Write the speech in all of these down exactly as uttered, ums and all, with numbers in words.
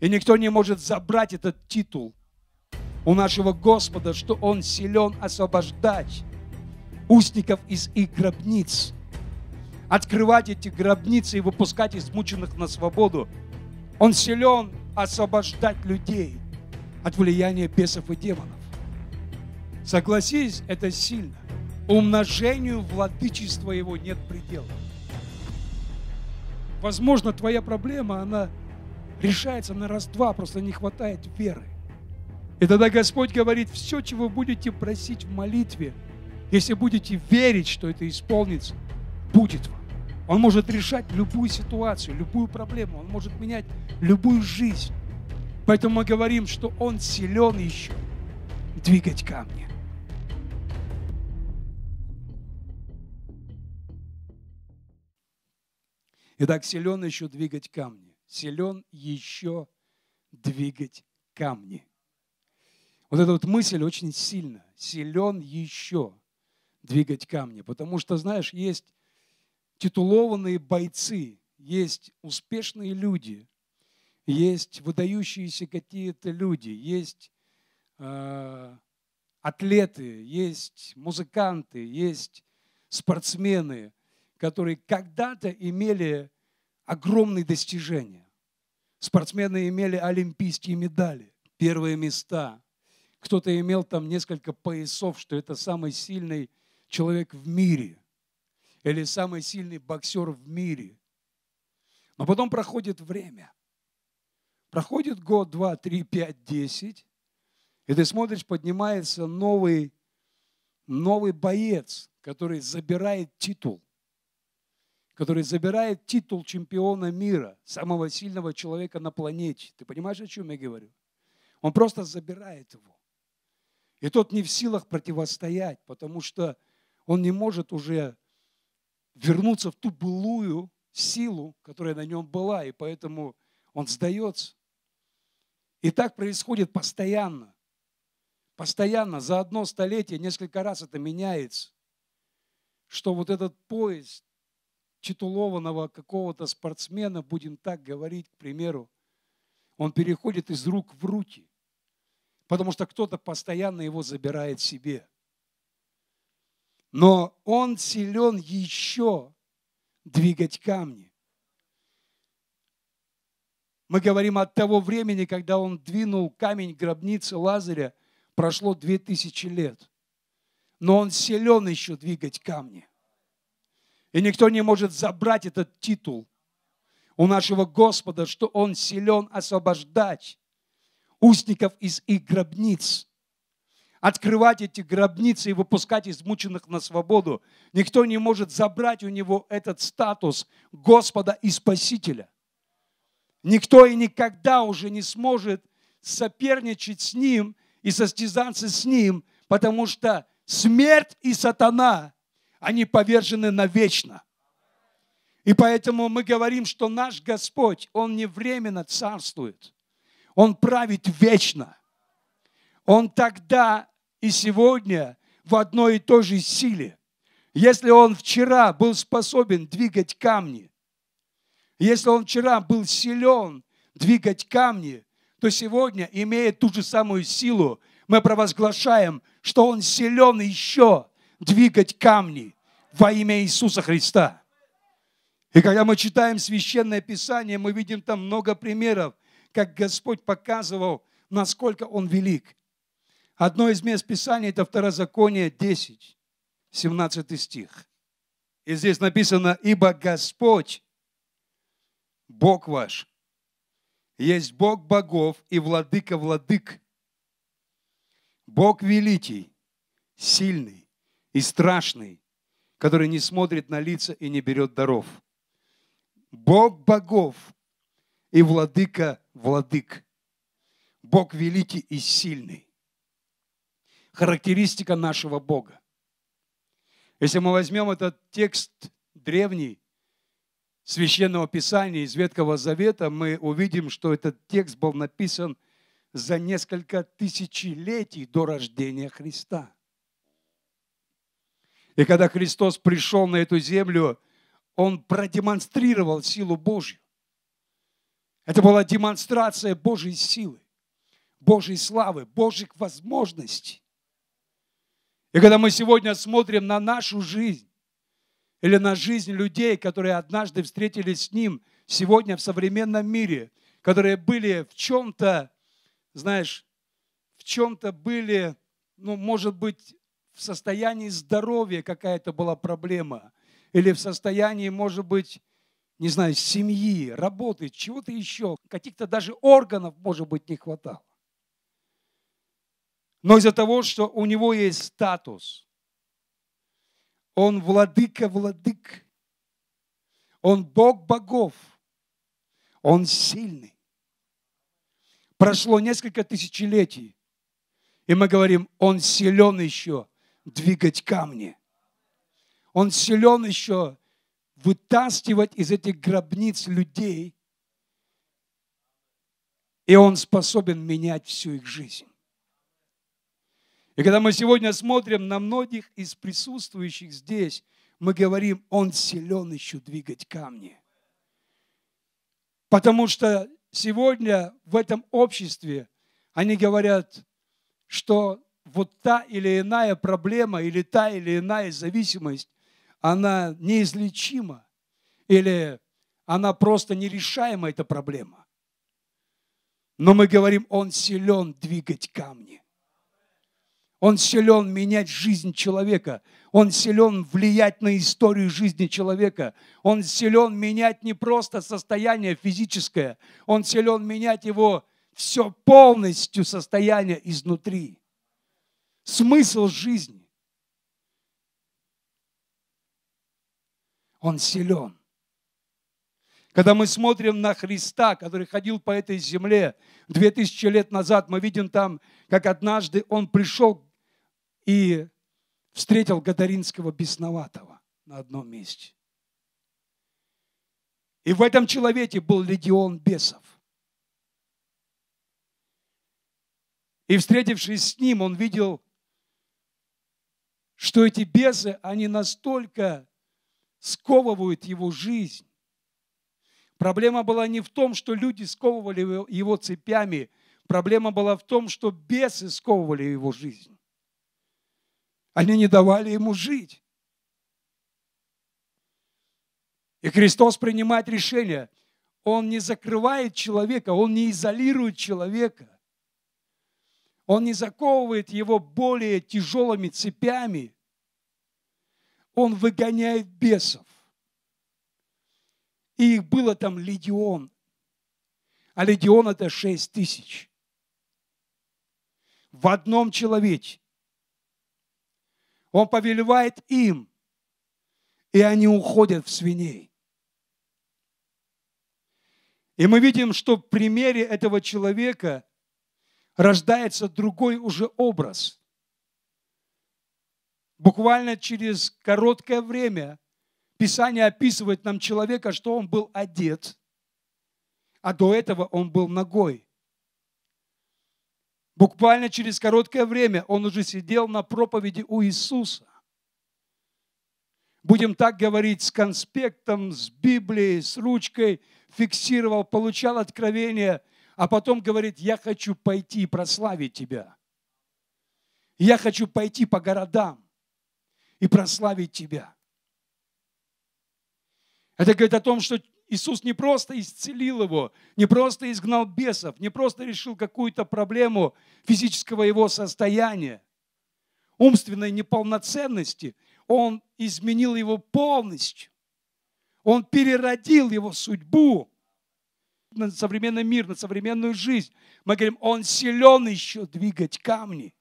И никто не может забрать этот титул у нашего Господа, что Он силен освобождать устников из их гробниц, открывать эти гробницы и выпускать измученных на свободу. Он силен освобождать людей от влияния бесов и демонов. Согласись, это сильно. Умножению владычества Его нет предела. Возможно, твоя проблема, она решается на раз-два, просто не хватает веры. И тогда Господь говорит, все, чего будете просить в молитве, если будете верить, что это исполнится, будет вам. Он может решать любую ситуацию, любую проблему, Он может менять любую жизнь. Поэтому мы говорим, что Он силен еще двигать камни. Итак, силен еще двигать камни. Силен еще двигать камни. Вот эта вот мысль очень сильна. Силен еще двигать камни. Потому что, знаешь, есть титулованные бойцы, есть успешные люди, есть выдающиеся какие-то люди, есть э, атлеты, есть музыканты, есть спортсмены, которые когда-то имели огромные достижения. Спортсмены имели олимпийские медали, первые места. Кто-то имел там несколько поясов, что это самый сильный человек в мире или самый сильный боксер в мире. Но потом проходит время. Проходит год, два, три, пять, десять, и ты смотришь, поднимается новый, новый боец, который забирает титул. который забирает титул чемпиона мира, самого сильного человека на планете. Ты понимаешь, о чем я говорю? Он просто забирает его. И тот не в силах противостоять, потому что он не может уже вернуться в ту былую силу, которая на нем была, и поэтому он сдается. И так происходит постоянно. Постоянно, за одно столетие, несколько раз это меняется, что вот этот поезд титулованного какого-то спортсмена, будем так говорить, к примеру, он переходит из рук в руки, потому что кто-то постоянно его забирает себе. Но он силен еще двигать камни. Мы говорим, от того времени, когда он двинул камень гробницы Лазаря, прошло две тысячи лет. Но он силен еще двигать камни. И никто не может забрать этот титул у нашего Господа, что Он силен освобождать устников из их гробниц, открывать эти гробницы и выпускать измученных на свободу. Никто не может забрать у Него этот статус Господа и Спасителя. Никто и никогда уже не сможет соперничать с Ним и состязаться с Ним, потому что смерть и сатана – они повержены навечно. И поэтому мы говорим, что наш Господь, Он не временно царствует. Он правит вечно. Он тогда и сегодня в одной и той же силе. Если Он вчера был способен двигать камни, если Он вчера был силен двигать камни, то сегодня, имея ту же самую силу, мы провозглашаем, что Он силен еще двигать камни во имя Иисуса Христа. И когда мы читаем Священное Писание, мы видим там много примеров, как Господь показывал, насколько Он велик. Одно из мест Писания – это Второзаконие десять, семнадцатый стих. И здесь написано, «Ибо Господь, Бог ваш, есть Бог богов и владыка владык, Бог великий, сильный и страшный, который не смотрит на лица и не берет даров. Бог богов и владыка владык. Бог великий и сильный». Характеристика нашего Бога. Если мы возьмем этот текст древний Священного Писания из Ветхого Завета, мы увидим, что этот текст был написан за несколько тысячелетий до рождения Христа. И когда Христос пришел на эту землю, Он продемонстрировал силу Божью. Это была демонстрация Божьей силы, Божьей славы, Божьих возможностей. И когда мы сегодня смотрим на нашу жизнь или на жизнь людей, которые однажды встретились с Ним сегодня в современном мире, которые были в чем-то, знаешь, в чем-то были, ну, может быть, в состоянии здоровья какая-то была проблема, или в состоянии, может быть, не знаю, семьи, работы, чего-то еще, каких-то даже органов, может быть, не хватало. Но из-за того, что у него есть статус, он владыка владык, он Бог богов, он сильный. Прошло несколько тысячелетий, и мы говорим, он силен еще двигать камни, он силен еще вытаскивать из этих гробниц людей, и он способен менять всю их жизнь. И когда мы сегодня смотрим на многих из присутствующих здесь, мы говорим, он силен еще двигать камни. Потому что сегодня в этом обществе они говорят, что вот та или иная проблема или та или иная зависимость, она неизлечима или она просто нерешаема, эта проблема. Но мы говорим, он силен двигать камни. Он силен менять жизнь человека. Он силен влиять на историю жизни человека. Он силен менять не просто состояние физическое. Он силен менять его все полностью, состояние изнутри. Смысл жизни. Он силен. Когда мы смотрим на Христа, который ходил по этой земле две тысячи лет назад, мы видим там, как однажды он пришел и встретил Гадаринского бесноватого на одном месте. И в этом человеке был легион бесов. И, встретившись с ним, он видел, что эти бесы, они настолько сковывают его жизнь. Проблема была не в том, что люди сковывали его цепями. Проблема была в том, что бесы сковывали его жизнь. Они не давали ему жить. И Христос принимает решение. Он не закрывает человека, он не изолирует человека. Он не заковывает его более тяжелыми цепями. Он выгоняет бесов. И их было там легион. А легион – это шесть тысяч. В одном человеке. Он повелевает им, и они уходят в свиней. И мы видим, что в примере этого человека рождается другой уже образ. Буквально через короткое время Писание описывает нам человека, что он был одет, а до этого он был нагой. Буквально через короткое время он уже сидел на проповеди у Иисуса. Будем так говорить, с конспектом, с Библией, с ручкой, фиксировал, получал откровение, а потом говорит, я хочу пойти прославить тебя. Я хочу пойти по городам и прославить тебя. Это говорит о том, что Иисус не просто исцелил его, не просто изгнал бесов, не просто решил какую-то проблему физического его состояния, умственной неполноценности. Он изменил его полностью. Он переродил его судьбу на современный мир, на современную жизнь. Мы говорим, он силен еще двигать камни.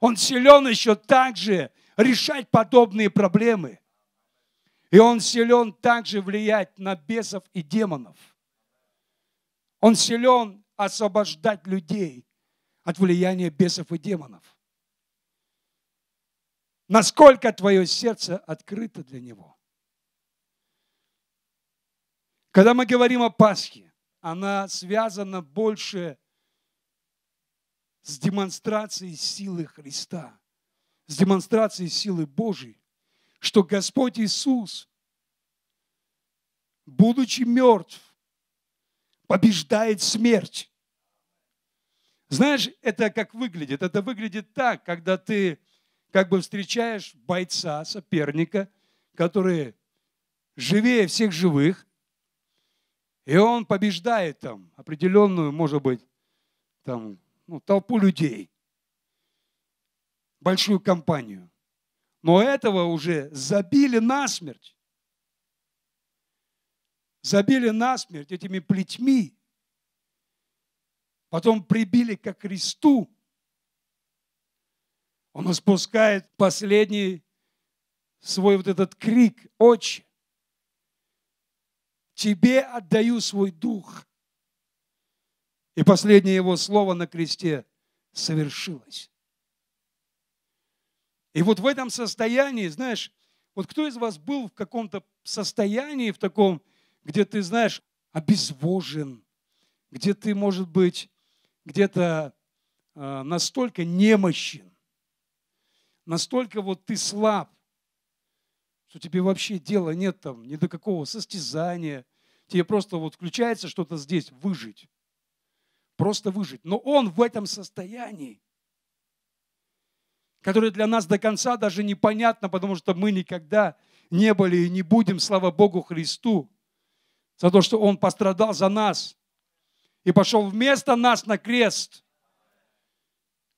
Он силен еще также решать подобные проблемы. И он силен также влиять на бесов и демонов. Он силен освобождать людей от влияния бесов и демонов. Насколько твое сердце открыто для него? Когда мы говорим о Пасхе, она связана больше с демонстрацией силы Христа, с демонстрацией силы Божьей, что Господь Иисус, будучи мертв, побеждает смерть. Знаешь, это как выглядит? Это выглядит так, когда ты как бы встречаешь бойца, соперника, который живее всех живых, и он побеждает там определенную, может быть, там, ну, толпу людей, большую компанию. Но этого уже забили насмерть. Забили насмерть этими плетьми. Потом прибили ко кресту. Он испускает последний свой вот этот крик: «Отче, тебе отдаю свой дух». И последнее его слово на кресте: «Совершилось». И вот в этом состоянии, знаешь, вот кто из вас был в каком-то состоянии, в таком, где ты, знаешь, обезвожен, где ты, может быть, где-то э, настолько немощен, настолько вот ты слаб, что тебе вообще дела нет там ни до какого состязания, тебе просто вот включается что-то здесь — выжить, просто выжить. Но он в этом состоянии, которое для нас до конца даже непонятно, потому что мы никогда не были и не будем, слава Богу, Христу, за то, что Он пострадал за нас и пошел вместо нас на крест.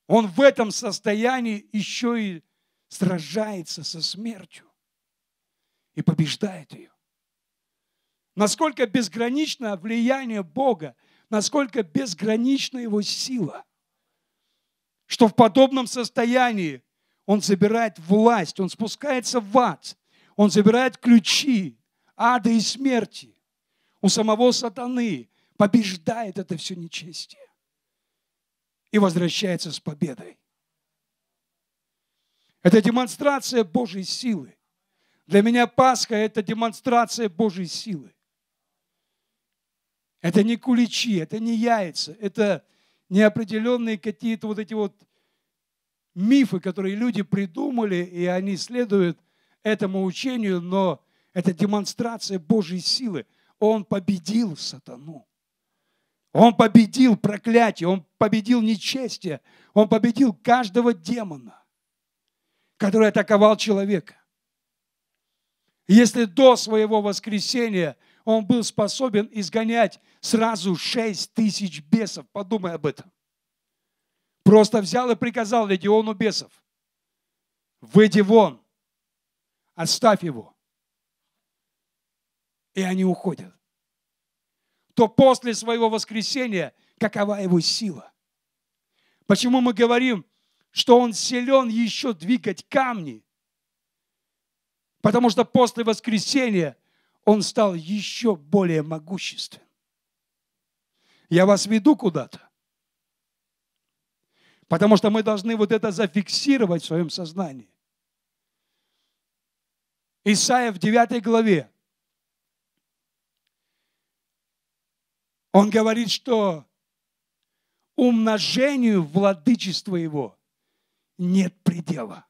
Он в этом состоянии еще и сражается со смертью и побеждает ее. Насколько безгранично влияние Бога, насколько безгранична Его сила, что в подобном состоянии Он забирает власть, Он спускается в ад, Он забирает ключи ада и смерти. У самого сатаны побеждает это все нечестие и возвращается с победой. Это демонстрация Божьей силы. Для меня Пасха – это демонстрация Божьей силы. Это не куличи, это не яйца, это неопределенные какие-то вот эти вот мифы, которые люди придумали, и они следуют этому учению, но это демонстрация Божьей силы. Он победил сатану. Он победил проклятие, он победил нечестие, он победил каждого демона, который атаковал человека. Если до своего воскресения он был способен изгонять сразу шесть тысяч бесов. Подумай об этом. Просто взял и приказал легиону бесов: выйди вон, оставь его. И они уходят. То после своего воскресения какова его сила? Почему мы говорим, что он силен еще двигать камни? Потому что после воскресения он стал еще более могуществен. Я вас веду куда-то. Потому что мы должны вот это зафиксировать в своем сознании. Исайя в девятой главе. Он говорит, что умножению владычества его нет предела.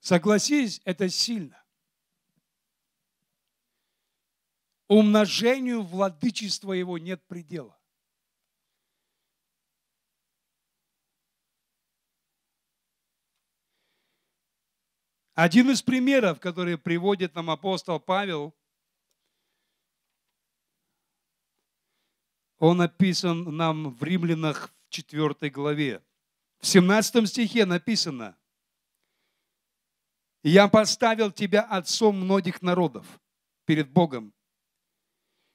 Согласись, это сильно. Умножению владычества его нет предела. Один из примеров, который приводит нам апостол Павел, он описан нам в Римлянах в четвёртой главе. В семнадцатом стихе написано: «Я поставил тебя отцом многих народов перед Богом,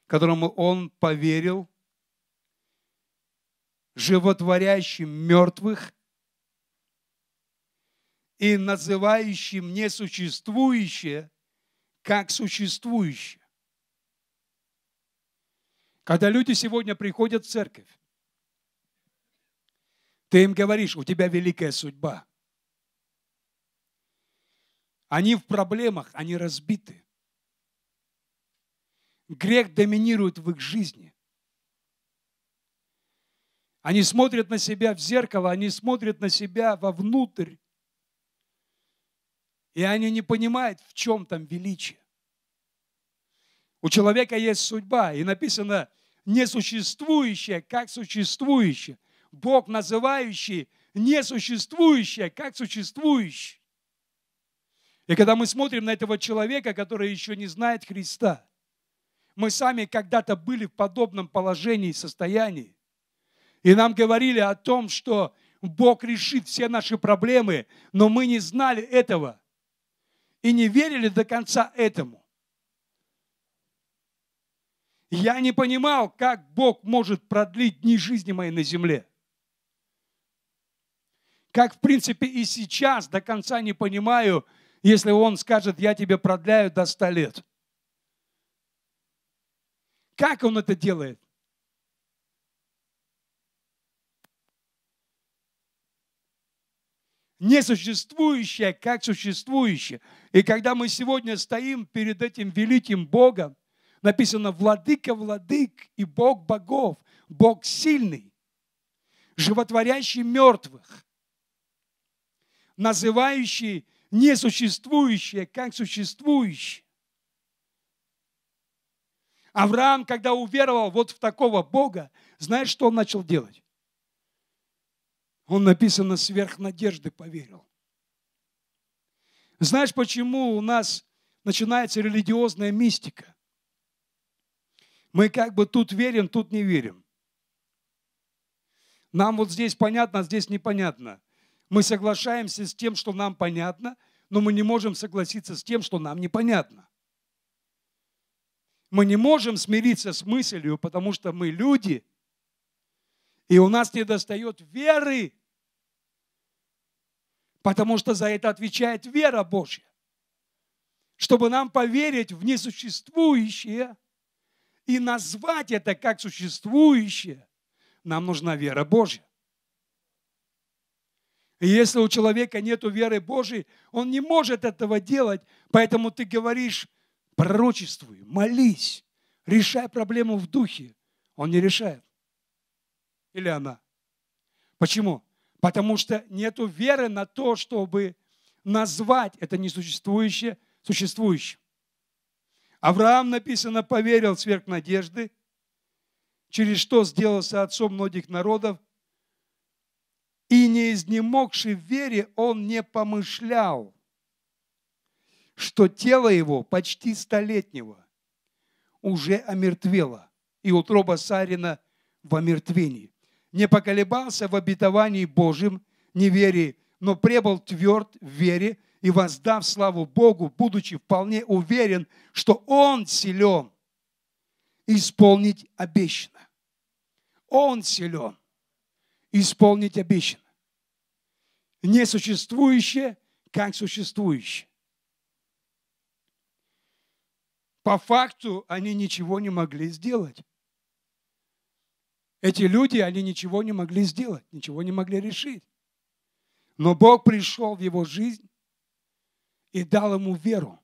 которому он поверил, животворящим мертвых и называющим несуществующее как существующее». Когда люди сегодня приходят в церковь, ты им говоришь: у тебя великая судьба. Они в проблемах, они разбиты. Грех доминирует в их жизни. Они смотрят на себя в зеркало, они смотрят на себя вовнутрь. И они не понимают, в чем там величие. У человека есть судьба, и написано несуществующее, как существующее. Бог, называющий несуществующее, как существующее. И когда мы смотрим на этого человека, который еще не знает Христа, мы сами когда-то были в подобном положении, состоянии, и нам говорили о том, что Бог решит все наши проблемы, но мы не знали этого и не верили до конца этому. Я не понимал, как Бог может продлить дни жизни моей на земле. Как, в принципе, и сейчас до конца не понимаю, если Он скажет, я тебе продляю до ста лет. Как Он это делает? Несуществующее, как существующее. И когда мы сегодня стоим перед этим великим Богом, написано «Владыка владык и Бог богов, Бог сильный, животворящий мертвых, называющий несуществующее, как существующее». Авраам, когда уверовал вот в такого Бога, знаешь, что он начал делать? Он, написано, сверх надежды поверил. Знаешь, почему у нас начинается религиозная мистика? Мы как бы тут верим, тут не верим. Нам вот здесь понятно, а здесь непонятно. Мы соглашаемся с тем, что нам понятно, но мы не можем согласиться с тем, что нам непонятно. Мы не можем смириться с мыслью, потому что мы люди, и у нас недостает веры, потому что за это отвечает вера Божья. Чтобы нам поверить в несуществующее, и назвать это как существующее, нам нужна вера Божья. И если у человека нет веры Божьей, он не может этого делать, поэтому ты говоришь, пророчествуй, молись, решай проблему в духе. Он не решает. Или она. Почему? Потому что нет веры на то, чтобы назвать это несуществующее существующим. Авраам, написано, поверил сверх надежды, через что сделался отцом многих народов, и не изнемогший в вере он не помышлял, что тело его, почти столетнего, уже омертвело, и утроба Сарина в омертвении. Не поколебался в обетовании Божьем, неверии, но пребыл тверд в вере, и воздав славу Богу, будучи вполне уверен, что Он силен исполнить обещанное. Он силен исполнить обещанное. Несуществующее, как существующее. По факту они ничего не могли сделать. Эти люди, они ничего не могли сделать, ничего не могли решить. Но Бог пришел в его жизнь и дал ему веру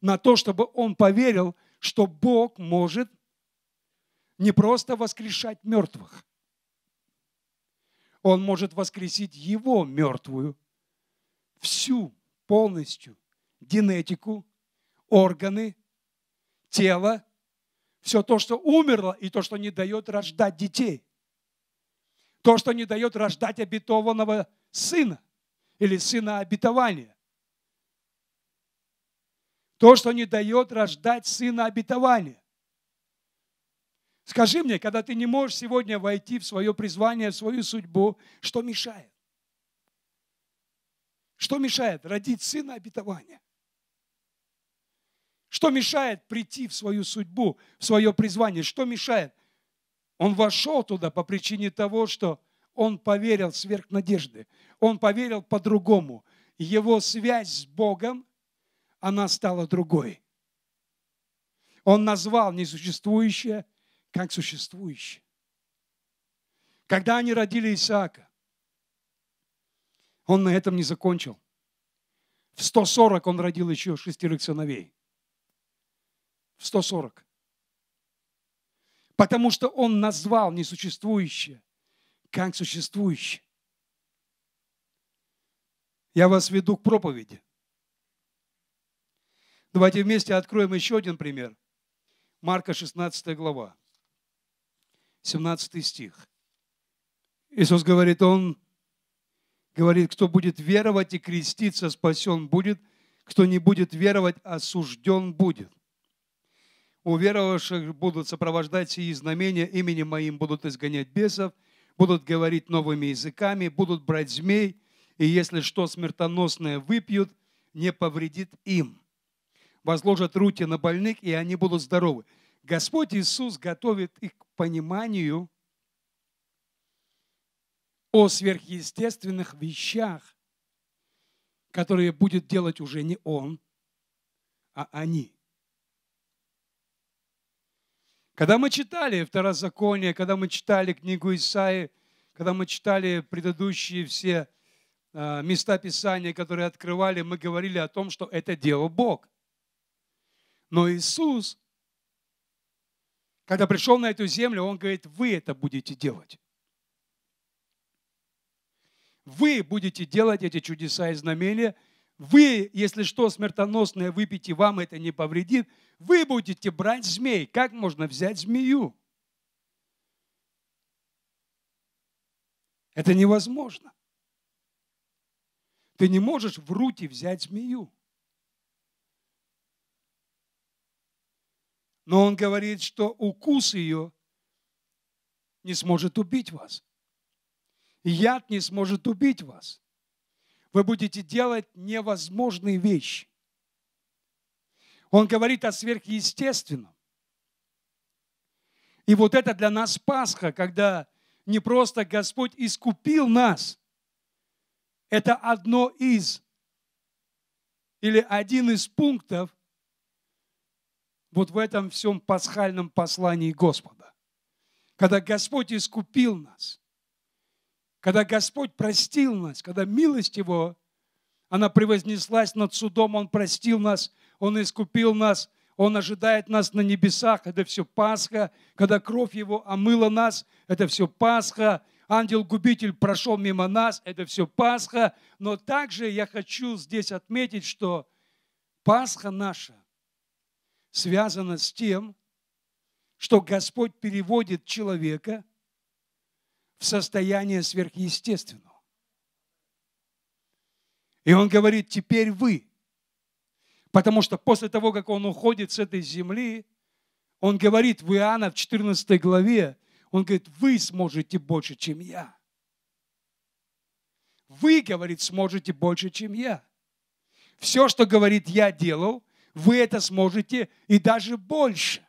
на то, чтобы он поверил, что Бог может не просто воскрешать мертвых. Он может воскресить его мертвую, всю, полностью, генетику, органы, тело, все то, что умерло и то, что не дает рождать детей. То, что не дает рождать обетованного сына или сына обетования. То, что не дает рождать сына обетования. Скажи мне, когда ты не можешь сегодня войти в свое призвание, в свою судьбу, что мешает? Что мешает родить сына обетования? Что мешает прийти в свою судьбу, в свое призвание? Что мешает? Он вошел туда по причине того, что он поверил сверх надежды. Он поверил по-другому. Его связь с Богом, она стала другой. Он назвал несуществующее, как существующее. Когда они родили Исаака, он на этом не закончил. В сто сорок он родил еще шестерых сыновей. В сто сорок. Потому что он назвал несуществующее, как существующее. Я вас веду к проповеди. Давайте вместе откроем еще один пример. Марка шестнадцатая глава, семнадцатый стих. Иисус говорит, Он говорит, кто будет веровать и креститься, спасен будет, кто не будет веровать, осужден будет. У веровавших будут сопровождать сии знамения, именем Моим будут изгонять бесов, будут говорить новыми языками, будут брать змей, и если что смертоносное выпьют, не повредит им. Возложат руки на больных, и они будут здоровы. Господь Иисус готовит их к пониманию о сверхъестественных вещах, которые будет делать уже не Он, а они. Когда мы читали Второзаконие, когда мы читали книгу Исаии, когда мы читали предыдущие все места Писания, которые открывали, мы говорили о том, что это делал Бог. Но Иисус, когда пришел на эту землю, Он говорит, вы это будете делать. Вы будете делать эти чудеса и знамения. Вы, если что, смертоносное выпьете, вам это не повредит. Вы будете брать змей. Как можно взять змею? Это невозможно. Ты не можешь в руки взять змею. Но Он говорит, что укус ее не сможет убить вас. Яд не сможет убить вас. Вы будете делать невозможные вещи. Он говорит о сверхъестественном. И вот это для нас Пасха, когда не просто Господь искупил нас. Это одно из, или один из пунктов, вот в этом всем пасхальном послании Господа. Когда Господь искупил нас, когда Господь простил нас, когда милость Его, она превознеслась над судом, Он простил нас, Он искупил нас, Он ожидает нас на небесах, это все Пасха. Когда кровь Его омыла нас, это все Пасха. Ангел-губитель прошел мимо нас, это все Пасха. Но также я хочу здесь отметить, что Пасха наша связана с тем, что Господь переводит человека в состояние сверхъестественного. И Он говорит, теперь вы. Потому что после того, как Он уходит с этой земли, Он говорит в Иоанна в четырнадцатой главе, Он говорит, вы сможете больше, чем я. Вы, говорит, сможете больше, чем я. Все, что, говорит, я делал, вы это сможете и даже больше.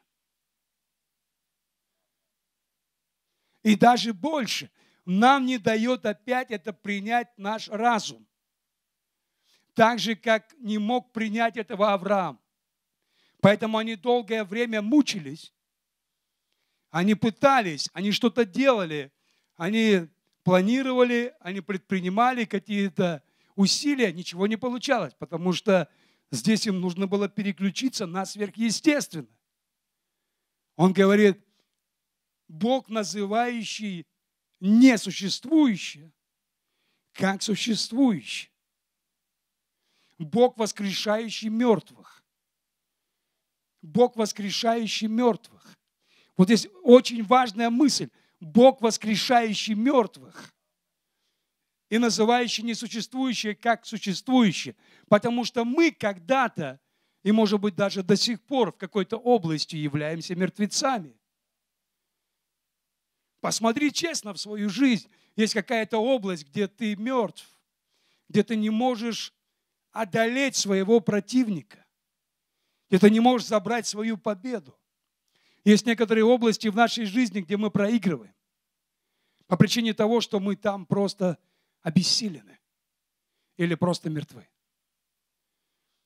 И даже больше. Нам не дает опять это принять наш разум. Так же, как не мог принять этого Авраам. Поэтому они долгое время мучились. Они пытались, они что-то делали, они планировали, они предпринимали какие-то усилия, ничего не получалось, потому что здесь им нужно было переключиться на сверхъестественное. Он говорит, Бог, называющий несуществующее, как существующее. Бог, воскрешающий мертвых. Бог, воскрешающий мертвых. Вот здесь очень важная мысль. Бог, воскрешающий мертвых и называющий несуществующее как существующее. Потому что мы когда-то, и может быть даже до сих пор в какой-то области являемся мертвецами. Посмотри честно в свою жизнь. Есть какая-то область, где ты мертв, где ты не можешь одолеть своего противника, где ты не можешь забрать свою победу. Есть некоторые области в нашей жизни, где мы проигрываем по причине того, что мы там просто обессилены или просто мертвы.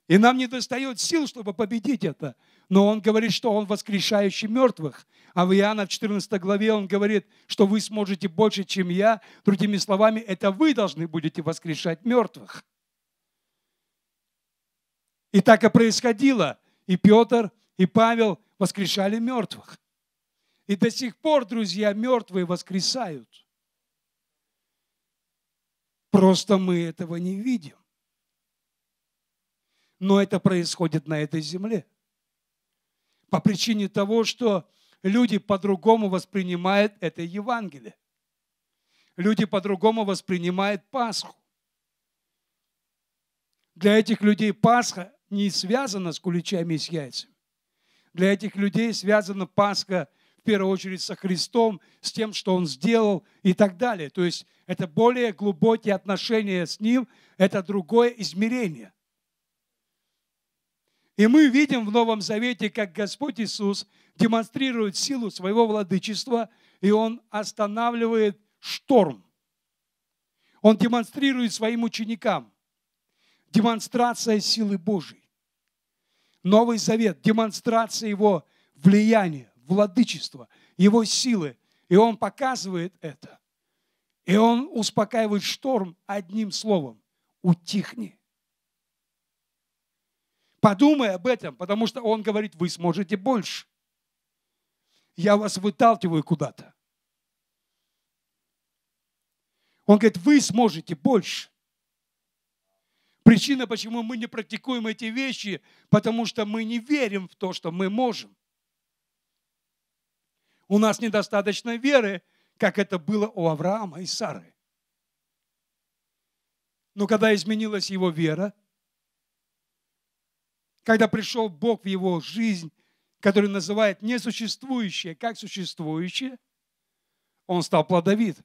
И нам не достает сил, чтобы победить это. Но Он говорит, что Он воскрешающий мертвых. А в Иоанна в четырнадцатой главе Он говорит, что вы сможете больше, чем я. Другими словами, это вы должны будете воскрешать мертвых. И так и происходило. И Петр, и Павел воскрешали мертвых. И до сих пор, друзья, мертвые воскресают. Просто мы этого не видим. но это происходит на этой земле. По причине того, что люди по-другому воспринимают это Евангелие. Люди по-другому воспринимают Пасху. Для этих людей Пасха не связана с куличами и с яйцами. Для этих людей связана Пасха в первую очередь со Христом, с тем, что Он сделал и так далее. То есть это более глубокие отношения с Ним, это другое измерение. И мы видим в Новом Завете, как Господь Иисус демонстрирует силу своего владычества, и Он останавливает шторм. Он демонстрирует своим ученикам. Демонстрация силы Божьей. Новый Завет, демонстрация Его влияния, владычества, Его силы. И Он показывает это. И Он успокаивает шторм одним словом. Утихни. Подумай об этом, потому что Он говорит, вы сможете больше. Я вас выталкиваю куда-то. Он говорит, вы сможете больше. Причина, почему мы не практикуем эти вещи, потому что мы не верим в то, что мы можем. У нас недостаточно веры, как это было у Авраама и Сары. Но когда изменилась его вера, когда пришел Бог в его жизнь, который называет несуществующее как существующее, он стал плодовит.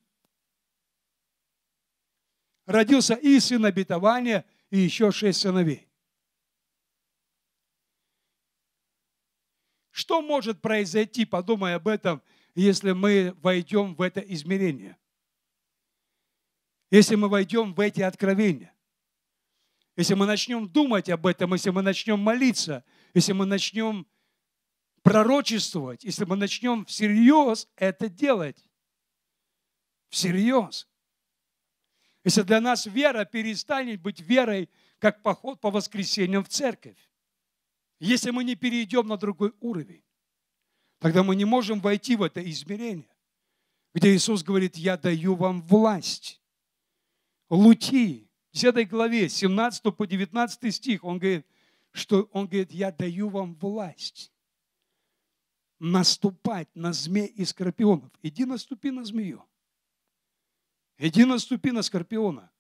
Родился и сын обетования, и еще шесть сыновей. Что может произойти, подумай об этом, если мы войдем в это измерение? Если мы войдем в эти откровения? Если мы начнем думать об этом, если мы начнем молиться, если мы начнем пророчествовать, если мы начнем всерьез это делать, всерьез, если для нас вера перестанет быть верой, как поход по воскресеньям в церковь, если мы не перейдем на другой уровень, тогда мы не можем войти в это измерение, где Иисус говорит, я даю вам власть. Луки. В этой главе, семнадцатый по девятнадцатый стих, он говорит, что он говорит, я даю вам власть наступать на змей и скорпионов. Иди наступи на змею. Иди наступи на скорпиона.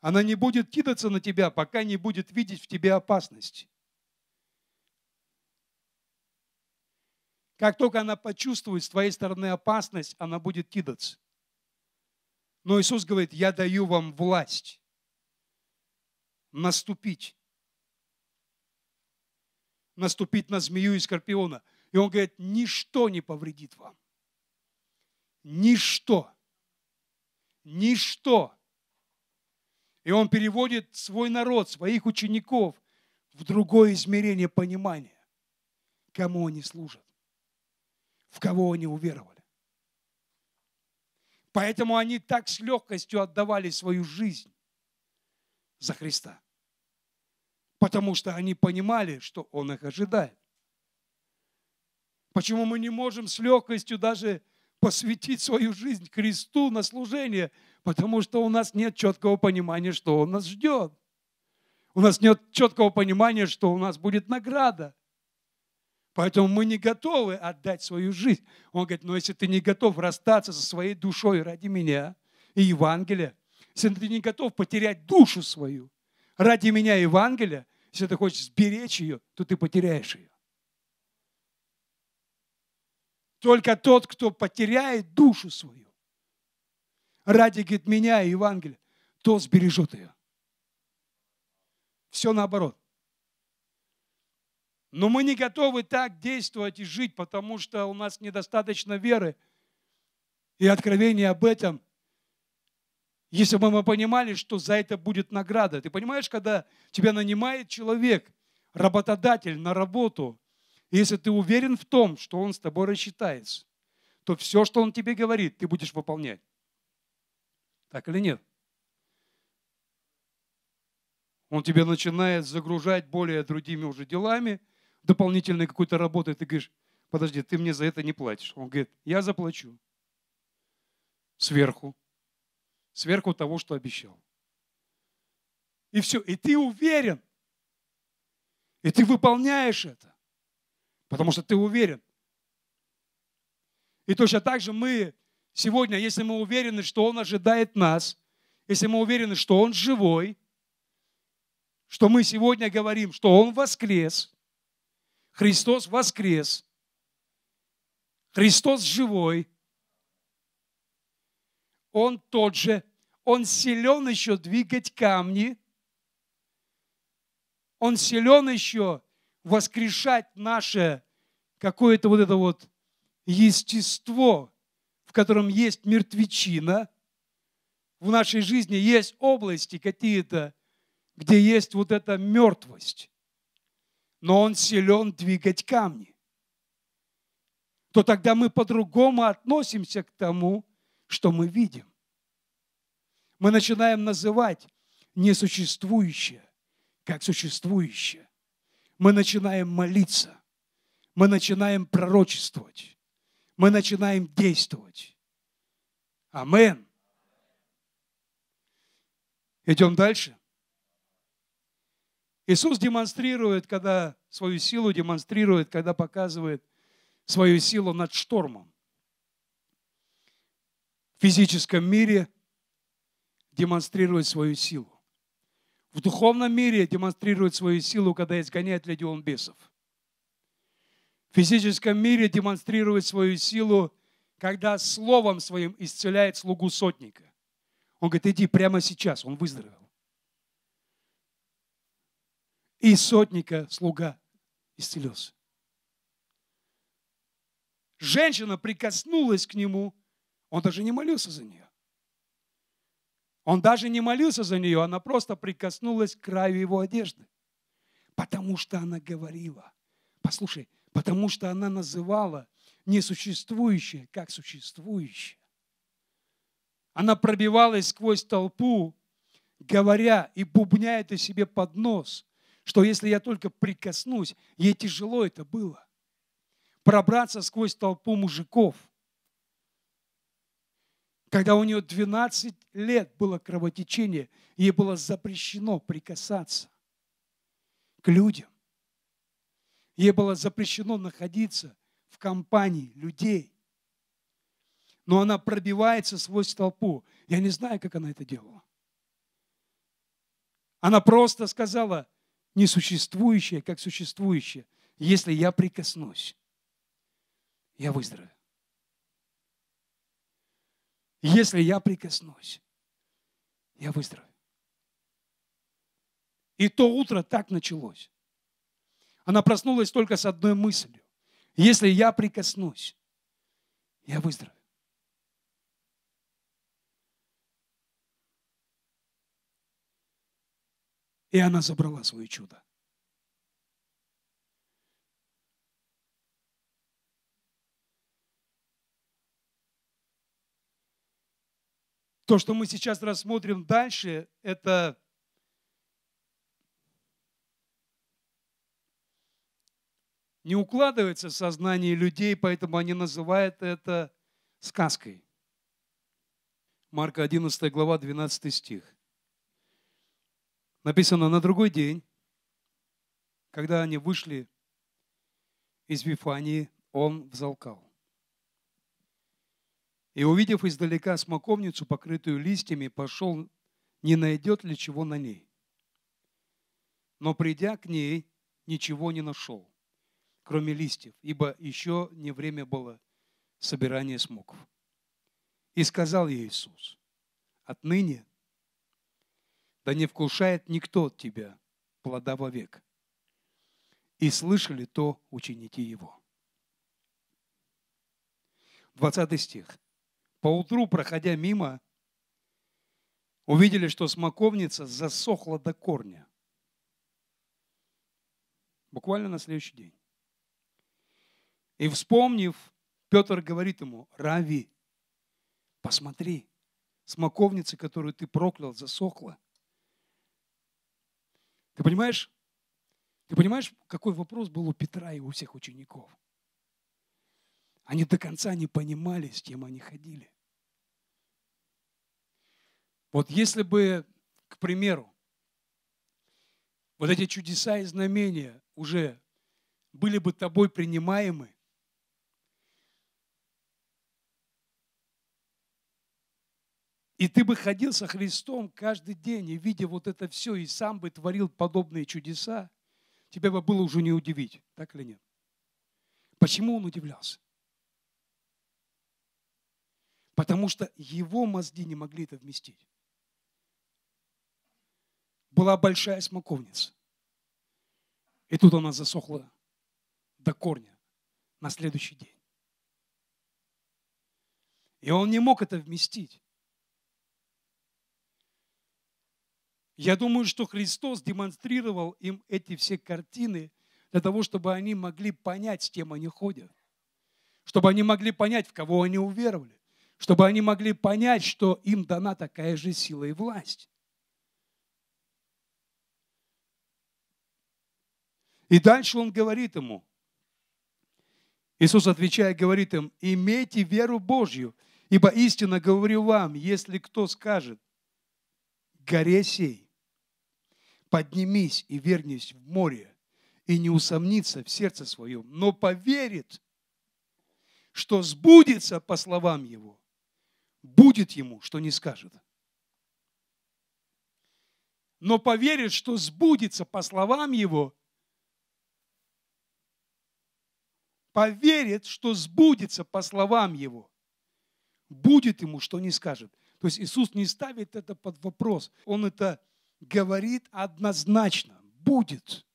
Она не будет кидаться на тебя, пока не будет видеть в тебе опасности. Как только она почувствует с твоей стороны опасность, она будет кидаться. Но Иисус говорит, я даю вам власть наступить. Наступить на змею и скорпиона. И Он говорит, ничто не повредит вам. Ничто. Ничто. И Он переводит свой народ, своих учеников в другое измерение понимания, кому они служат, в кого они уверовали. Поэтому они так с легкостью отдавали свою жизнь за Христа. Потому что они понимали, что Он их ожидает. Почему мы не можем с легкостью даже посвятить свою жизнь Христу на служение? Потому что у нас нет четкого понимания, что Он нас ждет. У нас нет четкого понимания, что у нас будет награда. Поэтому мы не готовы отдать свою жизнь. Он говорит, но если ты не готов расстаться со своей душой ради меня и Евангелия, если ты не готов потерять душу свою ради меня и Евангелия, если ты хочешь сберечь ее, то ты потеряешь ее. Только тот, кто потеряет душу свою ради, говорит, меня и Евангелия, тот сбережет ее. Все наоборот. Но мы не готовы так действовать и жить, потому что у нас недостаточно веры и откровения об этом. Если бы мы понимали, что за это будет награда. Ты понимаешь, когда тебя нанимает человек, работодатель на работу, если ты уверен в том, что он с тобой рассчитается, то все, что он тебе говорит, ты будешь выполнять. Так или нет? Он тебя начинает загружать более другими уже делами, дополнительной какой-то работой, ты говоришь, подожди, ты мне за это не платишь. Он говорит, я заплачу сверху, сверху того, что обещал. И все. И ты уверен. И ты выполняешь это. Потому что ты уверен. И точно так же мы сегодня, если мы уверены, что Он ожидает нас, если мы уверены, что Он живой, что мы сегодня говорим, что Он воскрес, Христос воскрес, Христос живой, Он тот же, Он силен еще двигать камни, Он силен еще воскрешать наше какое-то вот это вот естество, в котором есть мертвечина. В нашей жизни есть области какие-то, где есть вот эта мертвость, но Он силен двигать камни. То тогда мы по-другому относимся к тому, что мы видим. Мы начинаем называть несуществующее как существующее. Мы начинаем молиться. Мы начинаем пророчествовать. Мы начинаем действовать. Амин. Идем дальше. Иисус демонстрирует, когда свою силу демонстрирует, когда показывает свою силу над штормом. В физическом мире демонстрирует свою силу. В духовном мире демонстрирует свою силу, когда изгоняет легион бесов. В физическом мире демонстрирует свою силу, когда словом своим исцеляет слугу сотника. Он говорит, иди прямо сейчас, он выздоровел. И сотника слуга исцелился. Женщина прикоснулась к нему, он даже не молился за нее. Он даже не молился за нее, она просто прикоснулась к краю его одежды. Потому что она говорила. Послушай, потому что она называла несуществующее как существующее. Она пробивалась сквозь толпу, говоря и бубня это себе под нос, что если я только прикоснусь, ей тяжело это было. Пробраться сквозь толпу мужиков. Когда у нее двенадцать лет было кровотечение, ей было запрещено прикасаться к людям. Ей было запрещено находиться в компании людей. Но она пробивается сквозь толпу. Я не знаю, как она это делала. Она просто сказала, несуществующее, как существующее, если я прикоснусь, я выздоровею. Если я прикоснусь, я выздоровею. И то утро так началось. Она проснулась только с одной мыслью. Если я прикоснусь, я выздоровею. И она забрала свое чудо. То, что мы сейчас рассмотрим дальше, это не укладывается в сознание людей, поэтому они называют это сказкой. Марка одиннадцатая глава, двенадцатый стих. Написано, на другой день, когда они вышли из Вифании, он взалкал. И, увидев издалека смоковницу, покрытую листьями, пошел, не найдет ли чего на ней. Но, придя к ней, ничего не нашел, кроме листьев, ибо еще не время было собирания смоков. И сказал ей Иисус, отныне да не вкушает никто от тебя плода вовек. И слышали то ученики его. двадцатый стих. Поутру, проходя мимо, увидели, что смоковница засохла до корня. Буквально на следующий день. И вспомнив, Петр говорит ему, Рави, посмотри, смоковница, которую ты проклял, засохла. Ты понимаешь? Ты понимаешь, какой вопрос был у Петра и у всех учеников? Они до конца не понимали, с кем они ходили. Вот если бы, к примеру, вот эти чудеса и знамения уже были бы тобой принимаемы, и ты бы ходил со Христом каждый день, и видя вот это все, и сам бы творил подобные чудеса, тебя бы было уже не удивить, так или нет? Почему он удивлялся? Потому что его мозги не могли это вместить. Была большая смоковница, и тут она засохла до корня на следующий день. И он не мог это вместить. Я думаю, что Христос демонстрировал им эти все картины для того, чтобы они могли понять, с кем они ходят, чтобы они могли понять, в кого они уверовали, чтобы они могли понять, что им дана такая же сила и власть. И дальше он говорит ему, Иисус, отвечая, говорит им: «Имейте веру Божью, ибо истинно говорю вам, если кто скажет горе сей, поднимись и вернись в море, и не усомнится в сердце своем, но поверит, что сбудется по словам его, будет ему, что не скажет». Но поверит, что сбудется по словам его, поверит, что сбудется по словам его, будет ему, что не скажет. То есть Иисус не ставит это под вопрос. Он это говорит однозначно. Будет.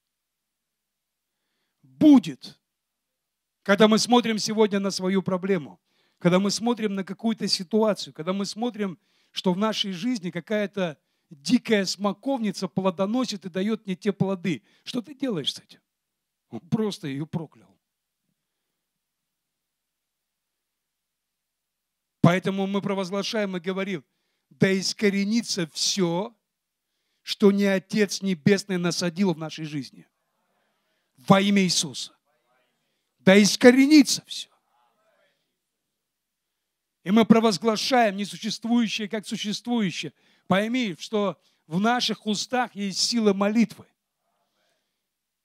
Будет. Когда мы смотрим сегодня на свою проблему, когда мы смотрим на какую-то ситуацию, когда мы смотрим, что в нашей жизни какая-то дикая смоковница плодоносит и дает не те плоды, что ты делаешь с этим? Он просто ее проклял. Поэтому мы провозглашаем и говорим: да искоренится все, что не Отец Небесный насадил в нашей жизни. Во имя Иисуса. Да искоренится все. И мы провозглашаем несуществующее как существующее. Пойми, что в наших устах есть сила молитвы.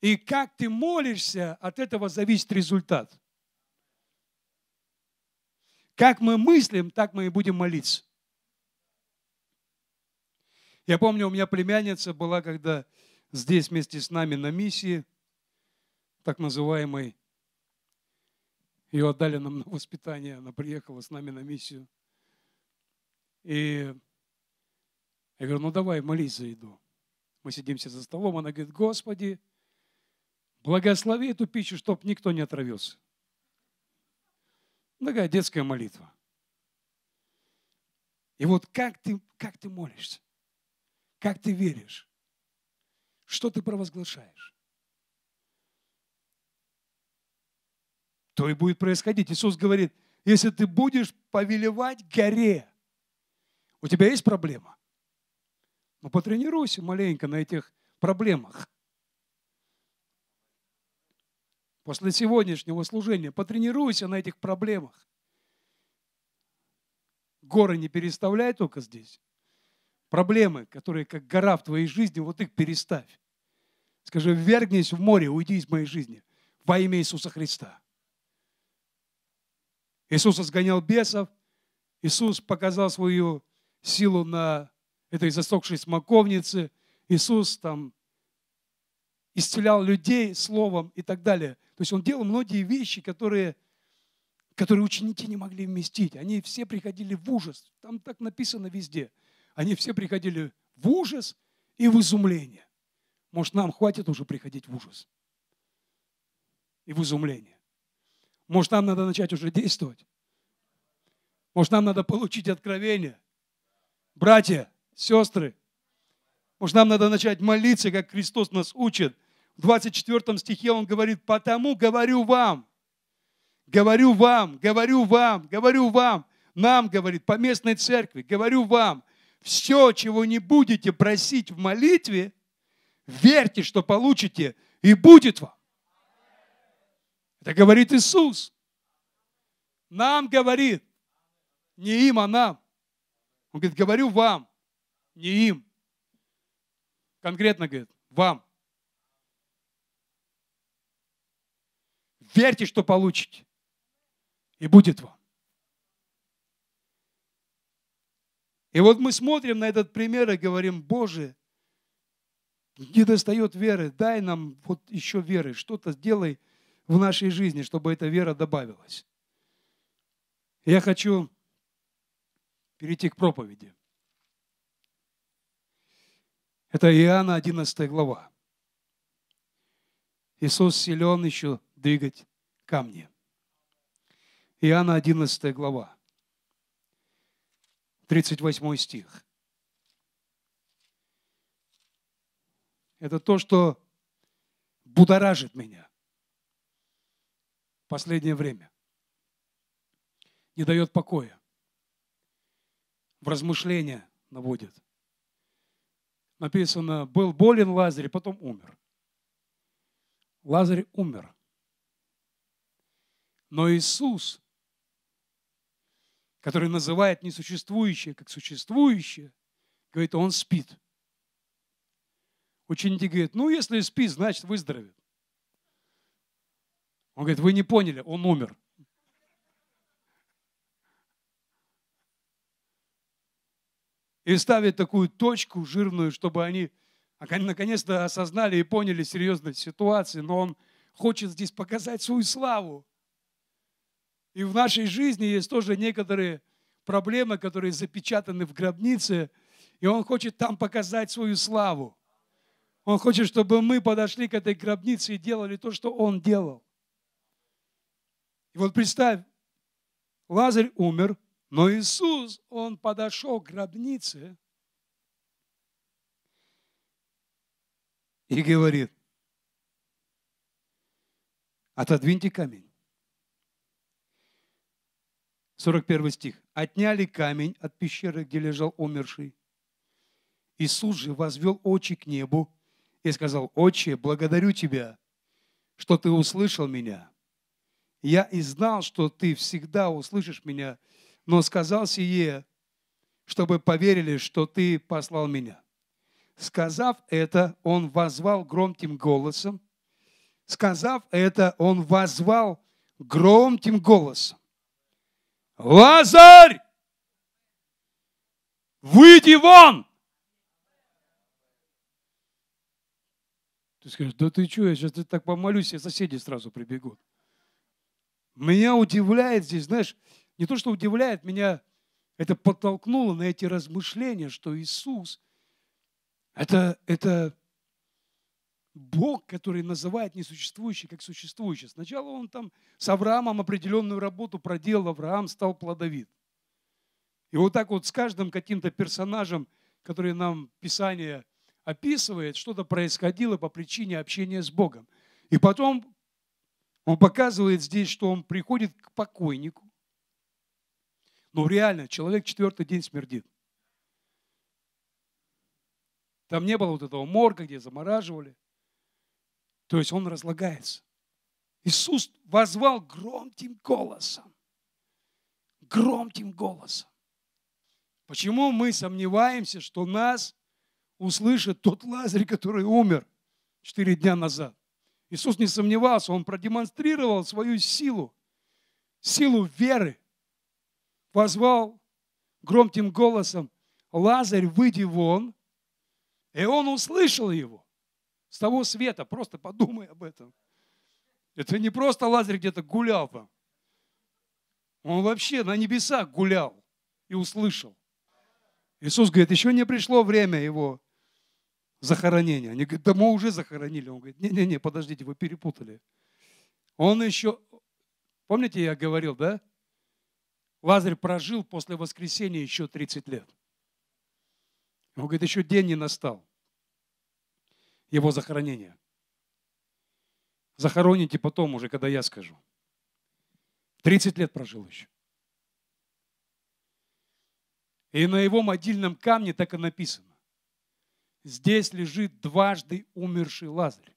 И как ты молишься, от этого зависит результат. Как мы мыслим, так мы и будем молиться. Я помню, у меня племянница была, когда здесь вместе с нами на миссии, так называемой, ее отдали нам на воспитание, она приехала с нами на миссию. И я говорю: ну давай, молись за еду. Мы сидимся за столом, она говорит: Господи, благослови эту пищу, чтобы никто не отравился. Такая детская молитва. И вот как ты, как ты молишься? Как ты веришь? Что ты провозглашаешь? То и будет происходить. Иисус говорит: если ты будешь повелевать горе, у тебя есть проблема? Ну, потренируйся маленько на этих проблемах. После сегодняшнего служения потренируйся на этих проблемах. Горы не переставляй только здесь. Проблемы, которые как гора в твоей жизни, вот их переставь. Скажи: ввергнись в море, уйди из моей жизни. Во имя Иисуса Христа. Иисус изгонял бесов. Иисус показал свою силу на этой засохшей смоковнице. Иисус там исцелял людей словом и так далее. То есть он делал многие вещи, которые, которые ученики не могли вместить. Они все приходили в ужас. Там так написано везде. Они все приходили в ужас и в изумление. Может, нам хватит уже приходить в ужас и в изумление. Может, нам надо начать уже действовать. Может, нам надо получить откровение. Братья, сестры, может, нам надо начать молиться, как Христос нас учит. В двадцать четвёртом стихе он говорит: «Потому говорю вам, говорю вам, говорю вам, говорю вам, нам, говорит, по местной церкви, говорю вам, все, чего не будете просить в молитве, верьте, что получите, и будет вам». Это говорит Иисус. Нам говорит, не им, а нам. Он говорит: говорю вам, не им. Конкретно говорит: вам. верьте, что получите, и будет вам. И вот мы смотрим на этот пример и говорим: Боже, не достает веры, дай нам вот еще веры, что-то сделай в нашей жизни, чтобы эта вера добавилась. Я хочу перейти к проповеди. Это Иоанна одиннадцатая глава. Иисус силен еще двигать камни. Иоанна одиннадцатая глава, тридцать восьмой стих. Это то, что будоражит меня в последнее время. Не дает покоя. В размышления наводит. Написано: был болен Лазарь, потом умер. Лазарь умер. Но Иисус, который называет несуществующее как существующее, говорит: он спит. Ученики говорят: ну, если спит, значит, выздоровеет. Он говорит: вы не поняли, он умер. И ставит такую точку жирную, чтобы они наконец-то осознали и поняли серьезность ситуации. Но он хочет здесь показать свою славу. И в нашей жизни есть тоже некоторые проблемы, которые запечатаны в гробнице, и он хочет там показать свою славу. Он хочет, чтобы мы подошли к этой гробнице и делали то, что он делал. И вот представь, Лазарь умер, но Иисус, он подошел к гробнице и говорит: отодвиньте камень. сорок первый стих. Отняли камень от пещеры, где лежал умерший. Иисус же возвел очи к небу и сказал: Отче, благодарю Тебя, что Ты услышал меня. Я и знал, что Ты всегда услышишь меня, но сказал сие, чтобы поверили, что Ты послал меня. Сказав это, Он воззвал громким голосом. Сказав это, Он воззвал громким голосом. Лазарь, выйди вон! Ты скажешь: да ты что, я сейчас так помолюсь, и соседи сразу прибегут. Меня удивляет здесь, знаешь, не то, что удивляет, меня это подтолкнуло на эти размышления, что Иисус – это, это Бог, который называет несуществующее как существующее. Сначала он там с Авраамом определенную работу проделал, Авраам стал плодовит. И вот так вот с каждым каким-то персонажем, который нам Писание описывает, что-то происходило по причине общения с Богом. И потом он показывает здесь, что он приходит к покойнику. Ну реально, человек четвертый день смердит. Там не было вот этого морга, где замораживали. То есть он разлагается. Иисус воззвал громким голосом. Громким голосом. Почему мы сомневаемся, что нас услышит тот Лазарь, который умер четыре дня назад? Иисус не сомневался, он продемонстрировал свою силу, силу веры. Воззвал громким голосом: Лазарь, выйди вон. И он услышал его. С того света, просто подумай об этом. Это не просто Лазарь где-то гулял там. Он вообще на небесах гулял и услышал. Иисус говорит: еще не пришло время его захоронения. Они говорят: да мы уже захоронили. Он говорит: не-не-не, подождите, вы перепутали. Он еще, помните, я говорил, да? Лазарь прожил после воскресения еще тридцать лет. Он говорит: еще день не настал его захоронения. Захороните потом уже, когда я скажу. тридцать лет прожил еще. И на его могильном камне так и написано: здесь лежит дважды умерший Лазарь.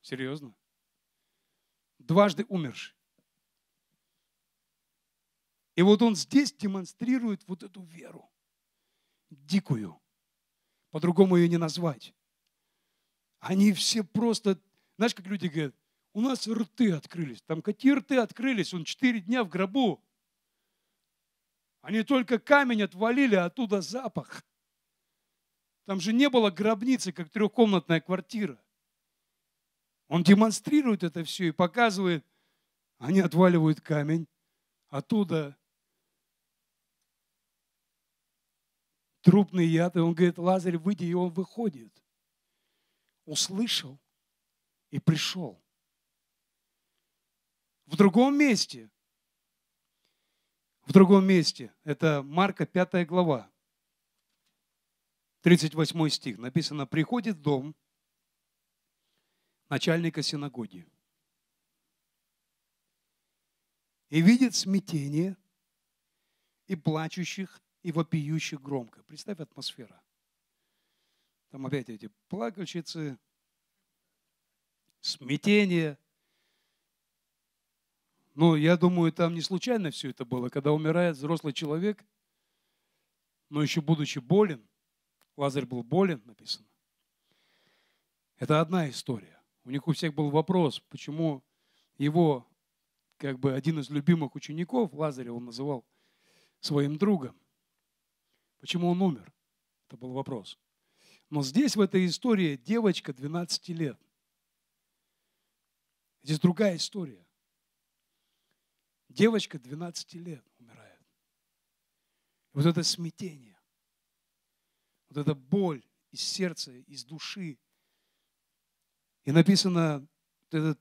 Серьезно? Дважды умерший. И вот он здесь демонстрирует вот эту веру. Дикую. По-другому ее не назвать. Они все просто, знаешь, как люди говорят: У нас рты открылись. Там какие рты открылись? Он четыре дня в гробу. Они только камень отвалили, а оттуда запах. Там же не было гробницы, как трехкомнатная квартира. Он демонстрирует это все и показывает. Они отваливают камень, оттуда трупный яд. И он говорит: Лазарь, выйди. И он выходит. Услышал и пришел. В другом месте. В другом месте. Это Марка пятая глава. тридцать восьмой стих. Написано: приходит в дом начальника синагоги и видит смятение и плачущих, и вопиющих громко. Представь атмосферу. Там опять эти плакальщицы, смятение. Но я думаю, там не случайно все это было. Когда умирает взрослый человек, но еще будучи болен, Лазарь был болен, написано. Это одна история. У них у всех был вопрос, почему его, как бы, один из любимых учеников, Лазаря он называл своим другом. Почему он умер? Это был вопрос. Но здесь в этой истории девочка двенадцати лет. Здесь другая история. Девочка двенадцати лет умирает. Вот это смятение. Вот эта боль из сердца, из души. И написано, этот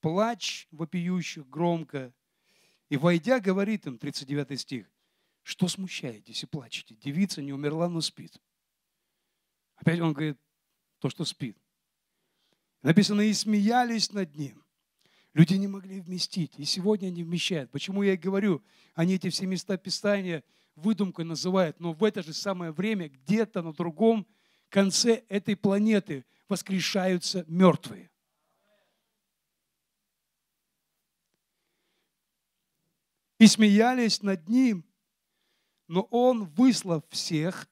плач вопиющих громко. И войдя, говорит им, тридцать девятый стих, что смущаетесь и плачете? Девица не умерла, но спит. Опять он говорит, то, что спит. Написано, и смеялись над ним. Люди не могли вместить, и сегодня не вмещают. Почему я и говорю, они эти все места Писания выдумкой называют, но в это же самое время где-то на другом конце этой планеты воскрешаются мертвые. И смеялись над ним, но он, выслав всех,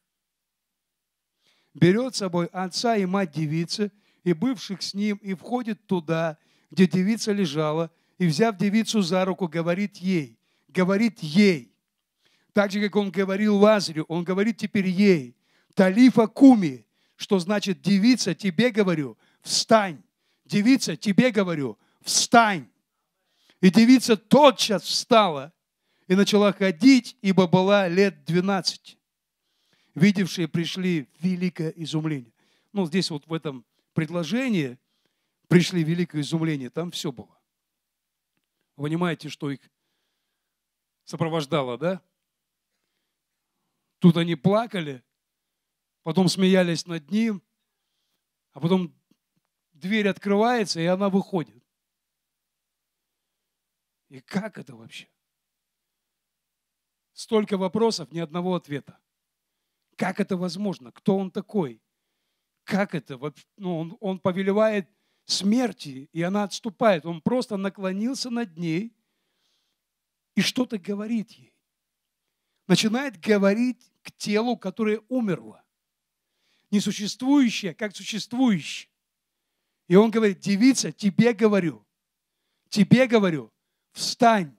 берет с собой отца и мать девицы, и бывших с ним, и входит туда, где девица лежала, и, взяв девицу за руку, говорит ей, говорит ей, так же, как он говорил Лазарю, он говорит теперь ей, Талифа куми, что значит, девица, тебе говорю, встань. Девица, тебе говорю, встань. И девица тотчас встала и начала ходить, ибо была лет двенадцать. Видевшие пришли в великое изумление. Ну, здесь вот в этом предложении пришли в великое изумление, там все было. Вы понимаете, что их сопровождало, да? Тут они плакали, потом смеялись над ним, а потом дверь открывается, и она выходит. И как это вообще? Столько вопросов, ни одного ответа. Как это возможно? Кто он такой? Как это? Ну, он, он повелевает смерти, и она отступает. Он просто наклонился над ней и что-то говорит ей. Начинает говорить к телу, которое умерло, несуществующее, как существующее. И он говорит: девица, тебе говорю, тебе говорю, встань.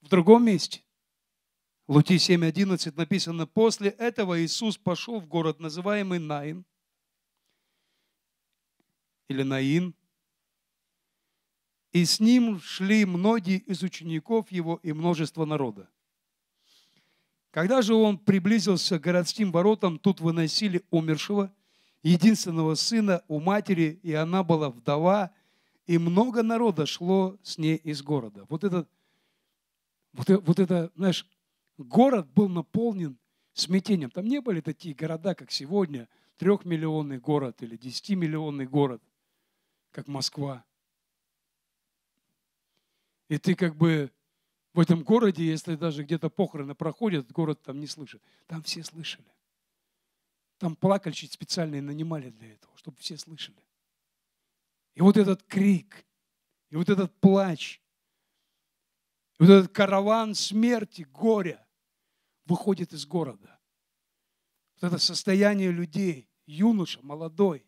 В другом месте, Луки семь одиннадцать, написано: после этого Иисус пошел в город, называемый Наин, или Наин, и с ним шли многие из учеников его и множество народа. Когда же он приблизился к городским воротам, тут выносили умершего, единственного сына у матери, и она была вдова, и много народа шло с ней из города. Вот это, вот, вот это, знаешь, город был наполнен смятением. Там не были такие города, как сегодня, трехмиллионный город или десятимиллионный город, как Москва. И ты как бы в этом городе, если даже где-то похороны проходят, город там не слышит. Там все слышали. Там плакальщиц специально нанимали для этого, чтобы все слышали. И вот этот крик, и вот этот плач, и вот этот караван смерти, горя выходит из города. Вот это состояние людей, юноша, молодой,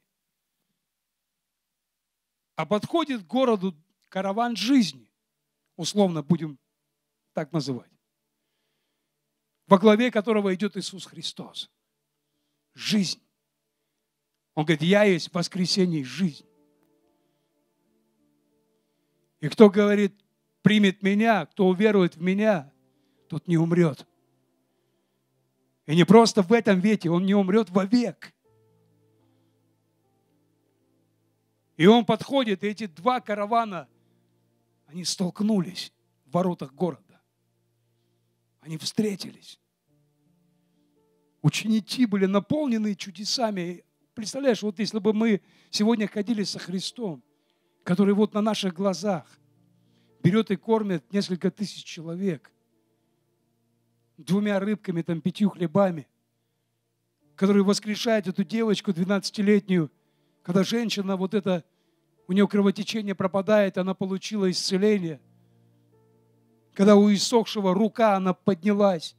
а подходит к городу караван жизни, условно будем так называть, во главе которого идет Иисус Христос. Жизнь. Он говорит, я есть воскресение и жизнь. И кто говорит, примет меня, кто уверует в меня, тот не умрет. И не просто в этом веке, он не умрет вовек. И он подходит, и эти два каравана, они столкнулись в воротах города. Они встретились. Ученики были наполнены чудесами. Представляешь, вот если бы мы сегодня ходили со Христом, который вот на наших глазах берет и кормит несколько тысяч человек двумя рыбками, там, пятью хлебами, который воскрешает эту девочку двенадцатилетнюю, когда женщина, вот это, у нее кровотечение пропадает, она получила исцеление. Когда у иссохшего рука, она поднялась.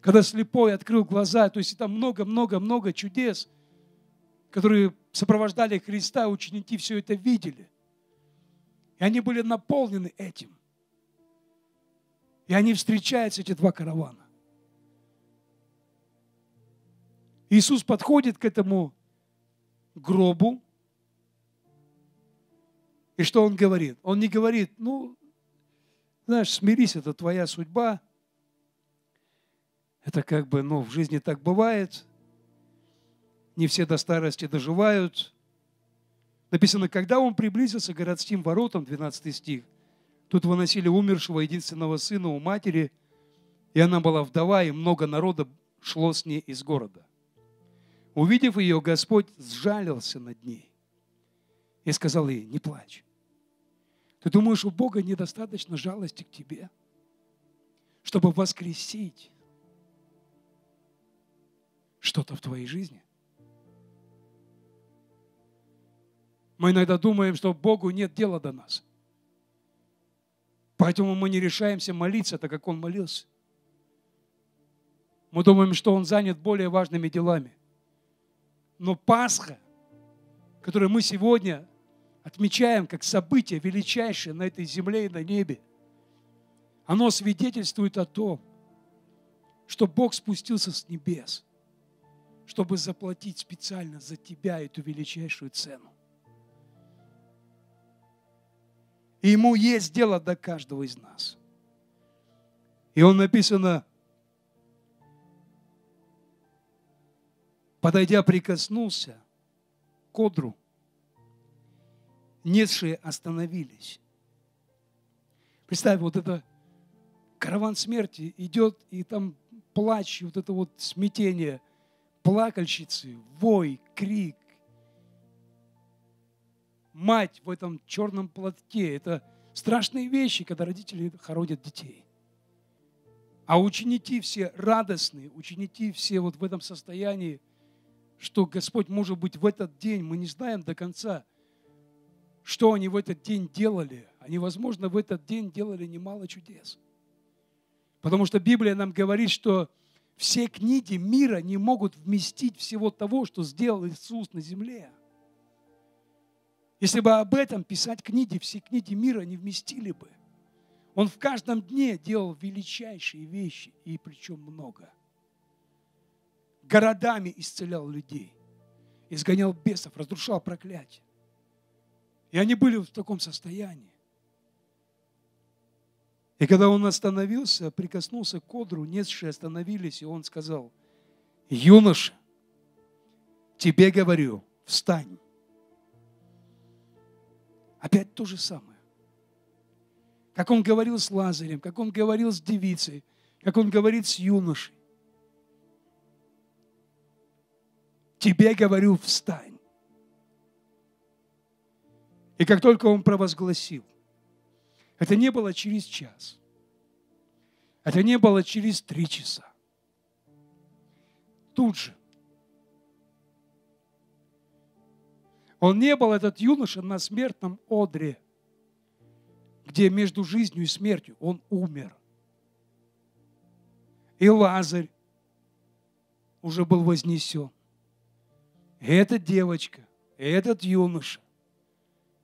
Когда слепой открыл глаза. То есть там много-много-много чудес, которые сопровождали Христа, ученики все это видели. И они были наполнены этим. И они встречаются, эти два каравана. Иисус подходит к этому гробу. И что Он говорит? Он не говорит, ну, знаешь, смирись, это твоя судьба. Это как бы, ну, в жизни так бывает. Не все до старости доживают. Написано, когда он приблизился к городским воротам, двенадцатый стих, тут выносили умершего единственного сына у матери, и она была вдова, и много народа шло с ней из города. Увидев ее, Господь сжалился над ней и сказал ей, не плачь. Ты думаешь, у Бога недостаточно жалости к тебе, чтобы воскресить что-то в твоей жизни? Мы иногда думаем, что Богу нет дела до нас. Поэтому мы не решаемся молиться, так как Он молился. Мы думаем, что Он занят более важными делами. Но Пасха, которую мы сегодня отмечаем как событие величайшее на этой земле и на небе, оно свидетельствует о том, что Бог спустился с небес, чтобы заплатить специально за тебя эту величайшую цену. И Ему есть дело до каждого из нас. И Он написано, подойдя, прикоснулся к одру, несшие остановились. Представь, вот это караван смерти идет, и там плач, вот это вот смятение, плакальщицы, вой, крик. Мать в этом черном платке. Это страшные вещи, когда родители хоронят детей. А ученики все радостные, ученики все вот в этом состоянии, что Господь, может быть, в этот день, мы не знаем до конца, что они в этот день делали. Они, возможно, в этот день делали немало чудес. Потому что Библия нам говорит, что все книги мира не могут вместить всего того, что сделал Иисус на земле. Если бы об этом писать книги, все книги мира не вместили бы. Он в каждом дне делал величайшие вещи, и причем много. Городами исцелял людей, изгонял бесов, разрушал проклятие. И они были в таком состоянии. И когда он остановился, прикоснулся к одру, несшие остановились, и он сказал, юноша, тебе говорю, встань. Опять то же самое. Как он говорил с Лазарем, как он говорил с девицей, как он говорит с юношей. Тебе говорю, встань. И как только он провозгласил, это не было через час, это не было через три часа. Тут же. Он не был, этот юноша, на смертном одре, где между жизнью и смертью он умер. И Лазарь уже был вознесен. эта девочка, этот юноша,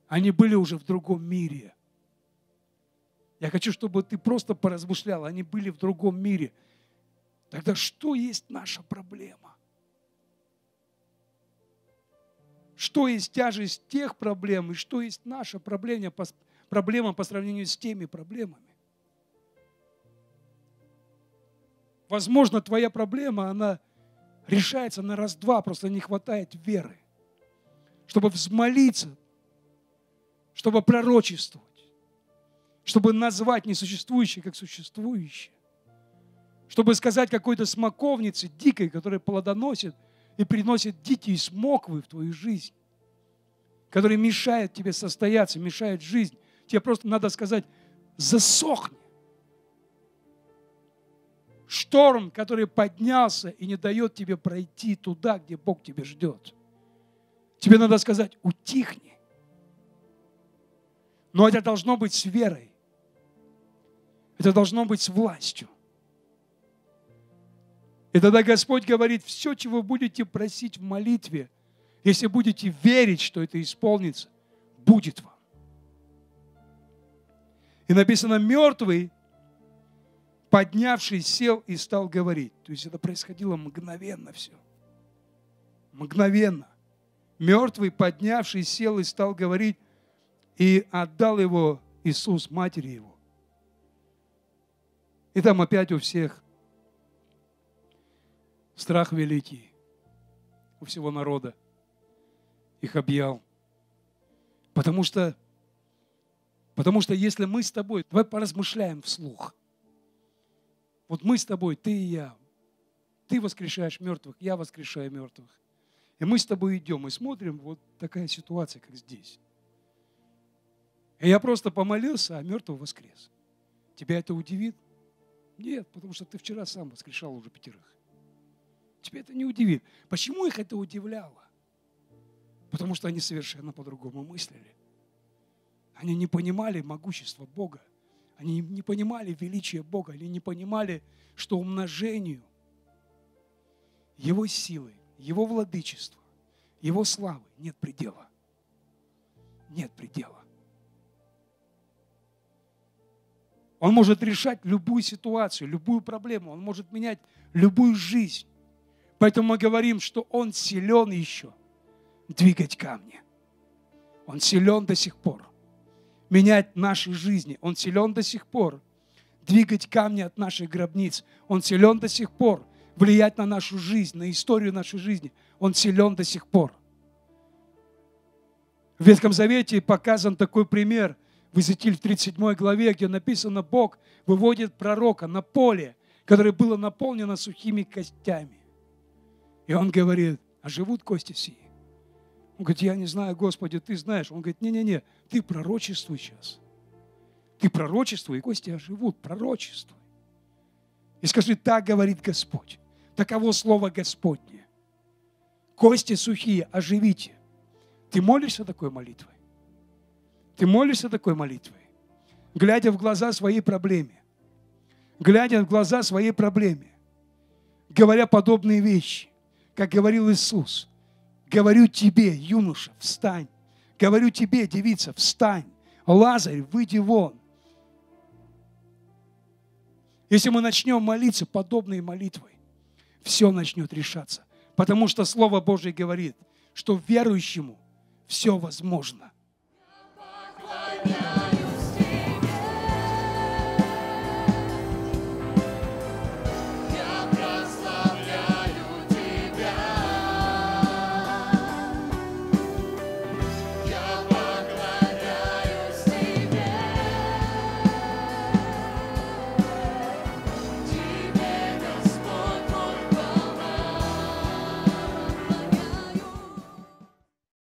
они были уже в другом мире. Я хочу, чтобы ты просто поразмышлял, они были в другом мире. Тогда что есть наша проблема? Что есть тяжесть тех проблем и что есть наша проблема, проблема по сравнению с теми проблемами? Возможно, твоя проблема, она решается на раз-два, просто не хватает веры, чтобы взмолиться, чтобы пророчествовать, чтобы назвать несуществующее как существующее, чтобы сказать какой-то смоковнице дикой, которая плодоносит и приносит дикие смоквы в твою жизнь, которые мешают тебе состояться, мешают жизнь. Тебе просто надо сказать: засохни. Шторм, который поднялся и не дает тебе пройти туда, где Бог тебя ждет. Тебе надо сказать: утихни. Но это должно быть с верой. Это должно быть с властью. И тогда Господь говорит: все, чего будете просить в молитве, если будете верить, что это исполнится, будет вам. И написано: мертвый, поднявшись, сел и стал говорить. То есть это происходило мгновенно все. Мгновенно. Мертвый, поднявшись, сел и стал говорить, и отдал его Иисус матери его. И там опять у всех страх великий, у всего народа их объял. Потому что, потому что если мы с тобой, давай поразмышляем вслух. Вот мы с тобой, ты и я, ты воскрешаешь мертвых, я воскрешаю мертвых. И мы с тобой идем и смотрим, вот такая ситуация, как здесь. И я просто помолился, а мертвый воскрес. Тебя это удивит? Нет, потому что ты вчера сам воскрешал уже пятерых. Тебя это не удивит. Почему их это удивляло? Потому что они совершенно по-другому мыслили. Они не понимали могущество Бога. Они не понимали величия Бога, они не понимали, что умножению Его силы, Его владычества, Его славы нет предела. Нет предела. Он может решать любую ситуацию, любую проблему, Он может менять любую жизнь. Поэтому мы говорим, что Он силен еще двигать камни. Он силен до сих пор менять наши жизни. Он силен до сих пор двигать камни от наших гробниц. Он силен до сих пор влиять на нашу жизнь, на историю нашей жизни. Он силен до сих пор. В Ветхом Завете показан такой пример в Иезекииле в тридцать седьмой главе, где написано: Бог выводит пророка на поле, которое было наполнено сухими костями. И он говорит: а живут кости сии? Он говорит: я не знаю, Господи, ты знаешь. Он говорит: не-не-не, ты пророчествуй сейчас. Ты пророчествуй, и кости оживут, пророчествуй. И скажи: так говорит Господь, таково слово Господне. Кости сухие, оживите. Ты молишься такой молитвой? Ты молишься такой молитвой? Глядя в глаза своей проблеме, глядя в глаза своей проблеме, говоря подобные вещи, как говорил Иисус: говорю тебе, юноша, встань. Говорю тебе, девица, встань. Лазарь, выйди вон. Если мы начнем молиться подобной молитвой, все начнет решаться. Потому что Слово Божие говорит, что верующему все возможно.